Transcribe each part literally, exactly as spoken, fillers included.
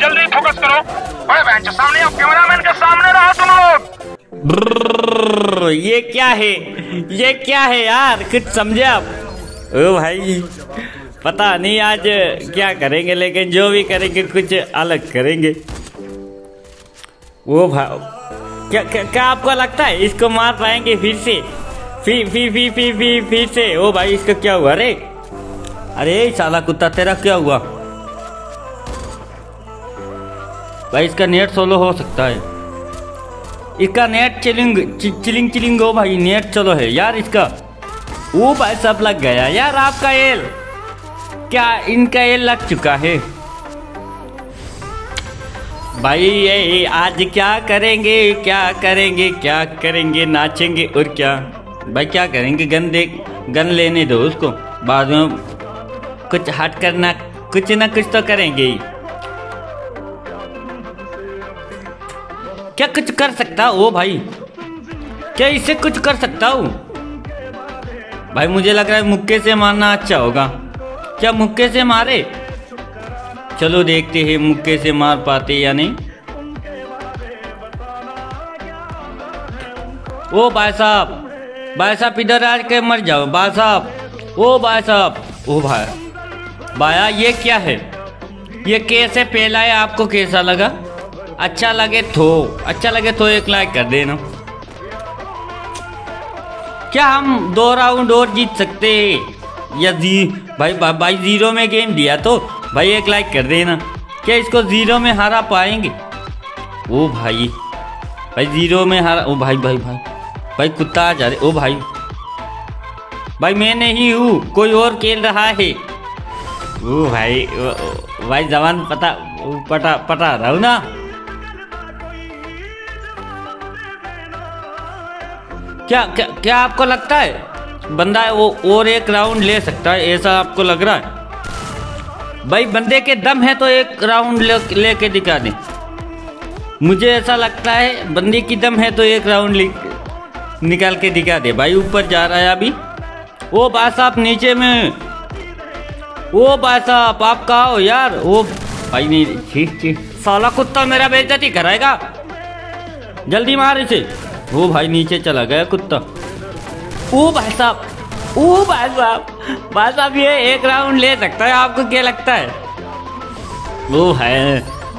जल्दी फोकस करो। ओए बेंच सामने आओ, कैमरामैन के सामने रहो तुम लोग। ये क्या है, ये क्या है यार, कुछ समझे आप? ओ भाई पता नहीं आज क्या करेंगे, लेकिन जो भी करेंगे कुछ अलग करेंगे। वो भाव क्या, क्या क्या आपको लगता है इसको मार पाएंगे फिर से? फिर फिर फिर फिर फिर फिर से। ओ भाई इसका क्या हुआ? अरे अरे साला कुत्ता तेरा क्या हुआ भाई? इसका नेट सोलो हो सकता है, इसका नेट चिलिंग चि, चिलिंग चिलिंग हो भाई, नेट सोलो है यार इसका। वो भाई सब लग गया यार आपका एल, क्या इनका एल लग चुका है भाई। ये आज क्या करेंगे क्या करेंगे क्या करेंगे, नाचेंगे और क्या भाई क्या करेंगे? गन दे, गन लेने दो उसको, बाद में कुछ हट करना, कुछ ना कुछ तो करेंगे ही। क्या कुछ कर सकता हो भाई? क्या इससे कुछ कर सकता हूँ भाई? मुझे लग रहा है मुक्के से मारना अच्छा होगा। क्या मुक्के से मारे? चलो देखते हैं मुक्के से मार पाते या नहीं। ओ भाई साहब, भाई साहब इधर आ के मर जाओ भाई साहब। ओ भाई साहब, ओ भाई भाया ये क्या है? ये कैसे पहला है? आपको कैसा लगा? अच्छा लगे तो अच्छा लगे तो एक लाइक कर देना। क्या हम दो राउंड और जीत सकते हैं? या जी भाई भाई, भाई जीरो में गेम दिया तो भाई एक लाइक कर देना। क्या इसको जीरो में हरा पाएंगे? ओ भाई भाई जीरो में हरा। ओ भाई भाई भाई भाई कुत्ता आ जा रहे। ओ भाई भाई मैं नहीं हूँ, कोई और खेल रहा है। ओ भाई ओ, ओ, भाई जवान पता पटा पटा रहा हूँ ना। क्या क्या क्या आपको लगता है बंदा है वो और एक राउंड ले सकता है? ऐसा आपको लग रहा है भाई? बंदे के दम है तो एक राउंड ले के दिखा दे। मुझे ऐसा लगता है बंदे की दम है तो एक राउंड निकाल के दिखा दे भाई। ऊपर जा रहा है अभी। ओ भाई साहब नीचे में। ओ भाई साहब आप कहाँ हो यार? ओ भाई नहीं, ठीक ठीक साला कुत्ता मेरा बेइज्जती कराएगा, जल्दी मार इसे। ओ भाई नीचे चला गया कुत्ता। ओ भाई साहब, ओ भाई साहब भाई साहब ये एक राउंड ले सकता है, आपको क्या लगता है? वो है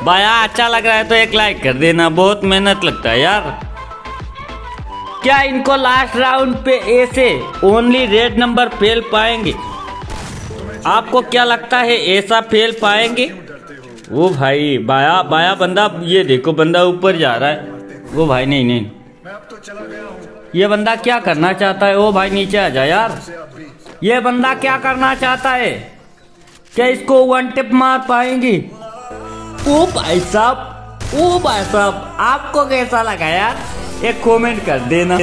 भाया अच्छा लग रहा है तो एक लाइक कर देना, बहुत मेहनत लगता है यार। क्या इनको लास्ट राउंड पे ऐसे ओनली रेड नंबर फेल पाएंगे? आपको क्या लगता है ऐसा फेल पाएंगे? वो भाई भाया भाया बंदा, ये देखो बंदा ऊपर जा रहा है। वो भाई नहीं नहीं, ये बंदा क्या करना चाहता है? ओ भाई नीचे आ जा यार। ये बंदा क्या करना चाहता है? क्या इसको वन टिप मार पाएंगे? ओ भाई साहब, ओ भाई साहब आपको कैसा लगा यार, एक कमेंट कर देना।